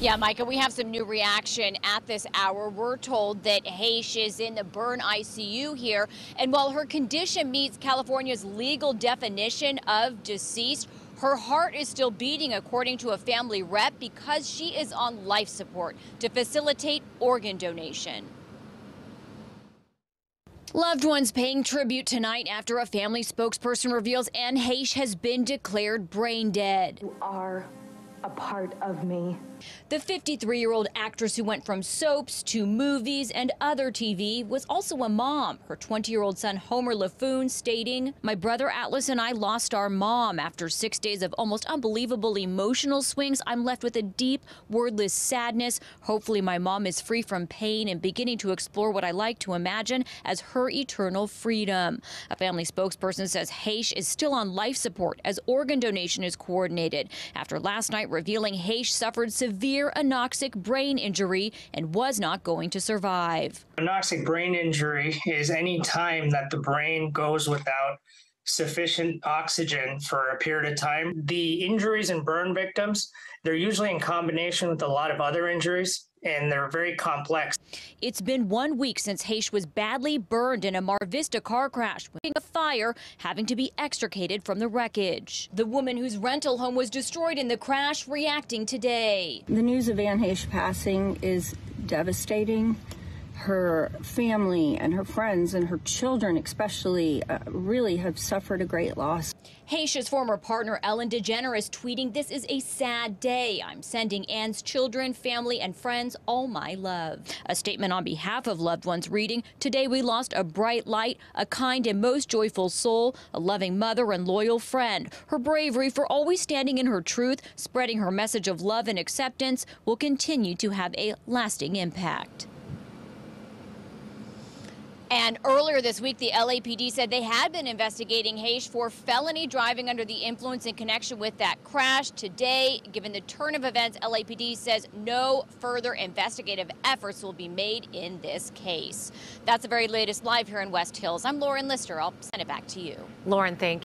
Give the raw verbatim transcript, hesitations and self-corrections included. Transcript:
Yeah, Micah, we have some new reaction at this hour. We're told that Heche is in the burn I C U here, and while her condition meets California's legal definition of deceased, her heart is still beating, according to a family rep, because she is on life support to facilitate organ donation. Loved ones paying tribute tonight after a family spokesperson reveals Anne Heche has been declared brain dead. You are a part of me. The fifty-three-year-old actress who went from soaps to movies and other T V was also a mom. Her twenty-year-old son Homer LaFoon stating, "My brother Atlas and I lost our mom. After six days of almost unbelievable emotional swings, I'm left with a deep, wordless sadness. Hopefully my mom is free from pain and beginning to explore what I like to imagine as her eternal freedom." A family spokesperson says Heche is still on life support as organ donation is coordinated after last night revealing Heche suffered severe anoxic brain injury and was not going to survive. Anoxic brain injury is any time that the brain goes without sufficient oxygen for a period of time. The injuries in burn victims, they're usually in combination with a lot of other injuries, and they're very complex. It's been one week since Heche was badly burned in a Mar Vista car crash, with a fire, having to be extricated from the wreckage. The woman whose rental home was destroyed in the crash reacting today. The news of Anne Heche passing is devastating. Her family and her friends and her children especially uh, really have suffered a great loss. Heche's former partner Ellen DeGeneres tweeting, "This is a sad day. I'm sending Anne's children, family, and friends all my love." A statement on behalf of loved ones reading, "Today we lost a bright light, a kind and most joyful soul, a loving mother and loyal friend. Her bravery for always standing in her truth, spreading her message of love and acceptance, will continue to have a lasting impact." And earlier this week, the L A P D said they had been investigating Heche for felony driving under the influence in connection with that crash. Today, given the turn of events, L A P D says no further investigative efforts will be made in this case. That's the very latest live here in West Hills. I'm Lauren Lister. I'll send it back to you. Lauren, thank you.